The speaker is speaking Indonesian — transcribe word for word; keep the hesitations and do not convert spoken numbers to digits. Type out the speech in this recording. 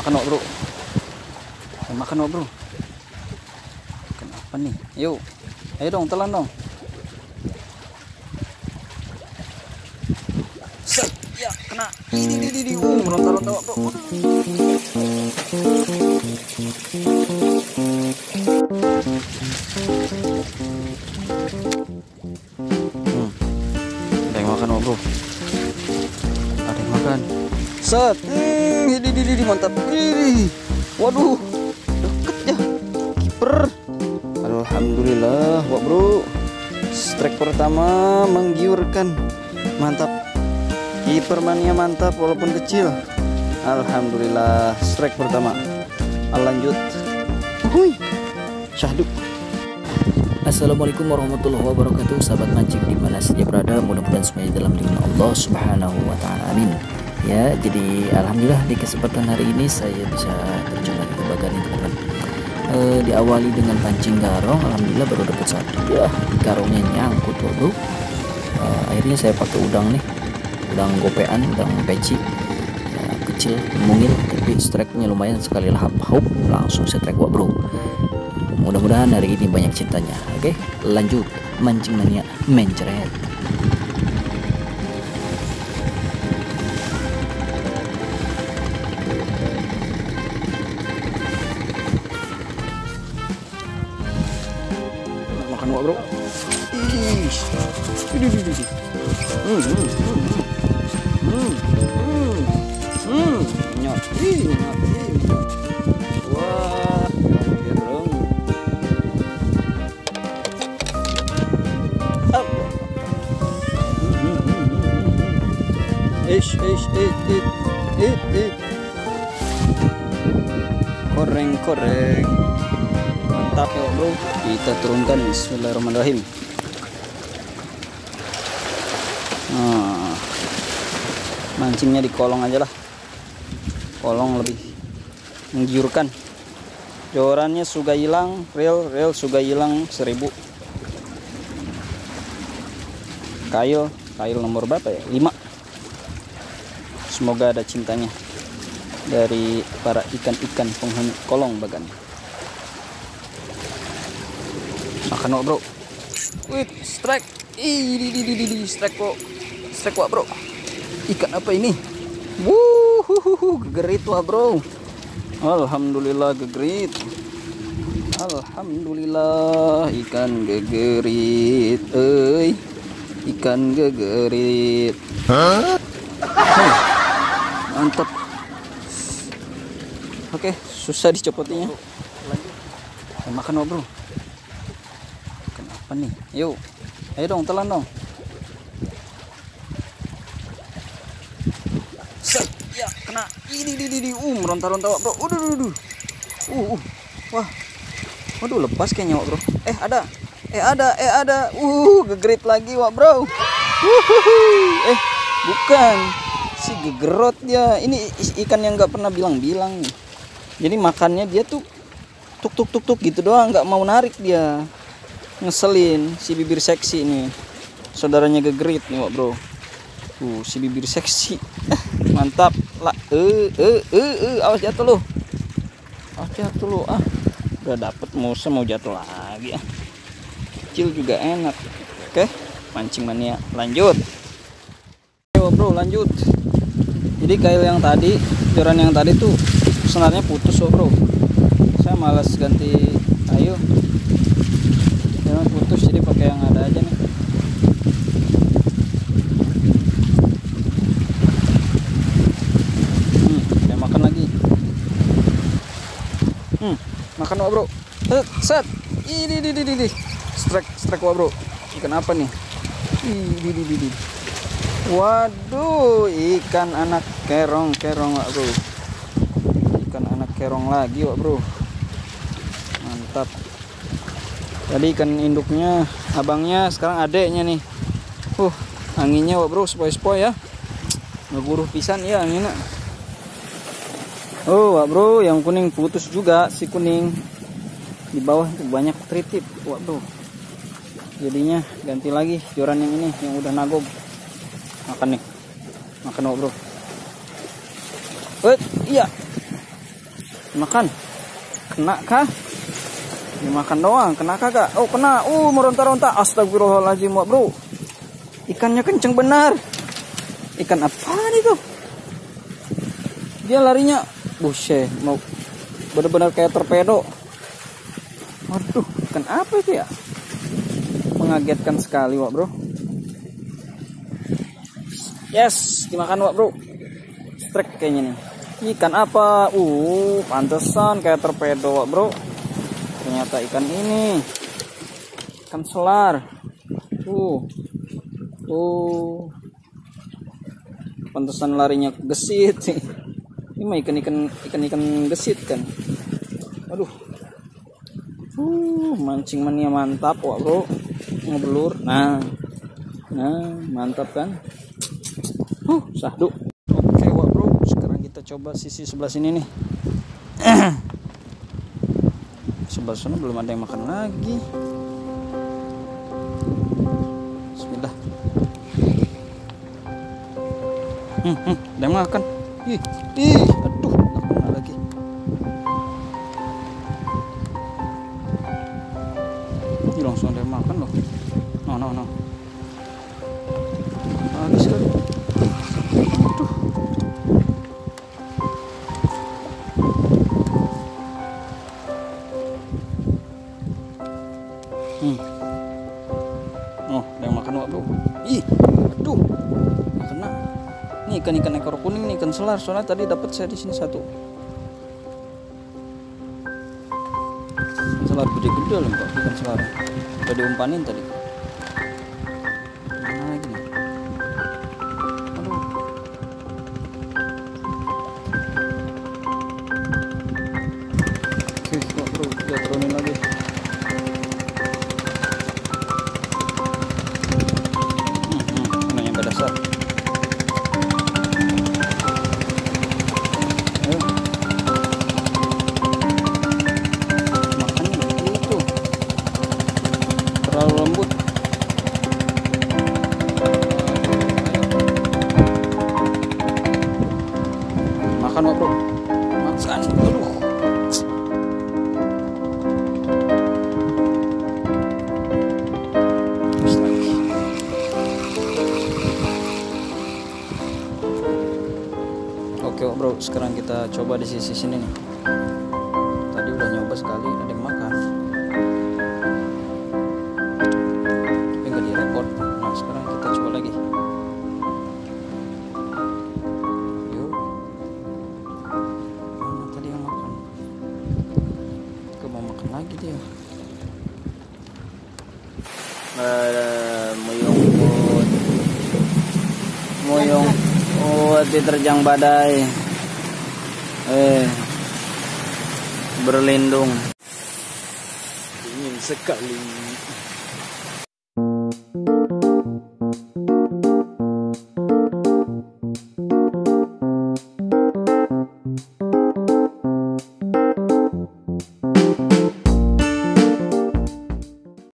makan no, bro. Makan no, bro. Kenapa nih? Yuk. Ayo dong, telan dong. Set. Ya, kena. Ini di di uh, meronta-ronta, bro. Hmm. Ada yang makan, bro. Ada yang makan. Set. Hmm, di di di mantap. Ih. Waduh. Deket ya. Kiper. Alhamdulillah, wah bro. Strike pertama menggiurkan. Mantap. Kipermannya mantap walaupun kecil. Alhamdulillah, strike pertama. Lanjut. Uhuy. Syahdu. Assalamualaikum warahmatullahi wabarakatuh, sahabat mancing di mana saja berada, mudah-mudahan semuanya dalam lindungan Allah Subhanahu wa taala. Amin. Ya, jadi alhamdulillah di kesempatan hari ini saya bisa terjun lagi ke bagan ini, teman-teman. E, diawali dengan pancing garong, alhamdulillah baru dapat satu. Wah, garongnya nyangkut, waduh. E, akhirnya saya pakai udang nih. Udang gopean, udang peci. E, kecil, mungil, tapi strike-nya lumayan sekali lah, haup langsung strike, wah, bro. Mudah-mudahan hari ini banyak cintanya. Oke, lanjut mancing mania mencret. Makan gua, bro. Ih. Hmm. Hmm. Hmm. Wah. Ish, ish, ish, ish, ish, ish. Koreng, koreng. Mantap ya bro. Kita turunkan, bismillahirrahmanirrahim. Nah, mancingnya di kolong aja lah. Kolong lebih menggiurkan. Jorannya suga hilang, reel, reel suga hilang seribu. Kail, kail nomor berapa ya? lima. Semoga ada cintanya dari para ikan-ikan penghuni kolong bagan. Makan wak bro. Wih, strike. Ih, di, di, di, di, strike wak. Strike wak bro. Ikan apa ini? Wuhuhuhu, gegerit wak bro. Alhamdulillah gegerit. Alhamdulillah ikan gegerit. Ey, ikan gegerit. Hah? Hey. Mantap. Oke, susah dicopotinya. Lanjut. Makan oh bro. Kenapa nih? Yuk. Ayo dong, telan dong. Set. Ya, kena. Ini di di uh, meronta-ronta bro. Udah, udah, udah. Uh, uh. Wah. Waduh, lepas kayaknya wak bro. Eh, ada. Eh, ada. Eh, ada. Uh, gegerit lagi wak bro. Eh, bukan. Si gegerot ya, ini ikan yang nggak pernah bilang-bilang. Jadi makannya dia tuh tuk tuk tuk tuk gitu doang, nggak mau narik dia. Ngeselin si bibir seksi ini. Saudaranya gegerit nih, wak bro. Uh, si bibir seksi. Mantap. Lah, eh eh eh awas jatuh lu. Awas jatuh lu. Ah, udah dapet musa mau jatuh lagi ah. Kecil juga enak. Oke, mancing mania lanjut. Yo bro, lanjut. Jadi kail yang tadi, joran yang tadi tuh senarnya putus oh bro. Saya malas ganti kayu. Joran putus, jadi pakai yang ada aja nih. Hmm, saya makan lagi. Hmm, makan wak bro. Set. Ini di di di. Strike, strike wak bro. Ikan apa nih? Ini di di. Waduh, ikan anak kerong-kerong wak bro. Ikan anak kerong lagi wak bro. Mantap. Tadi ikan induknya abangnya, sekarang adeknya nih. Uh, anginnya wak bro, sepoi-sepoi ya. Ngeguruh pisan ya anginnya. Oh wak bro, yang kuning putus juga si kuning. Di bawah itu banyak tritip wak bro. Jadinya ganti lagi joran yang ini yang udah nagog. Makan nih, makan oh bro. Eh, iya, Makan. Kena kah? Dimakan doang. Kena kagak? Oh, kena. Uh, meronta-ronta. Astagfirullahaladzim, bro. Ikannya kenceng benar. Ikan apa itu? Dia larinya buset, mau benar-benar kayak torpedo. Waduh, ikan apa itu ya? Mengagetkan sekali, wak, bro. Yes, dimakan, wak, bro. Strike kayaknya nih. Ikan apa? Uh, pantesan kayak torpedo, bro. Ternyata ikan ini ikan selar. Uh, uh, pantesan larinya gesit. Ini mah ikan-ikan ikan-ikan gesit kan. Aduh, uh, mancing mania mantap, wak, bro. Ngeblur. Nah, nah, mantap kan. Uh, sahdu. Coba sisi sebelah sini nih. Sebelah sana belum ada yang makan lagi. Bismillah. Hmm, hmm, ada yang makan. Ih, ih, aduh, makan lagi. Ini langsung ada yang makan loh. No, no, no. Habis lagi. Aduh. Hmm. Oh, ada yang makan, wak, bro. Ih, aduh, kena. Ini ikan-ikan ekor kuning, nih, ikan selar. Soalnya tadi dapat saya di sini satu. Ikan selar gede-gede loh, pak. Ikan selar. Udah diumpanin tadi. Mana lagi nih? Aduh. Oke, wak, bro, kita turunin lagi. Makan, bro. Makan. Aduh. Oke, bro. Sekarang kita coba di sisi sini nih. Tadi udah nyoba sekali, ada yang makan. Tapi nggak direkod. Nah, sekarang kita coba lagi. Lagi dia moyongkut moyong oh diterjang badai eh berlindung dingin sekali.